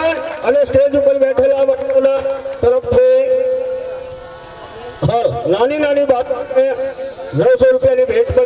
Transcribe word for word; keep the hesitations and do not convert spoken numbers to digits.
stage ऊपर बैठेला बच्चों तरफ से और नानी नानी बात में नौ सौ रुपया भेंट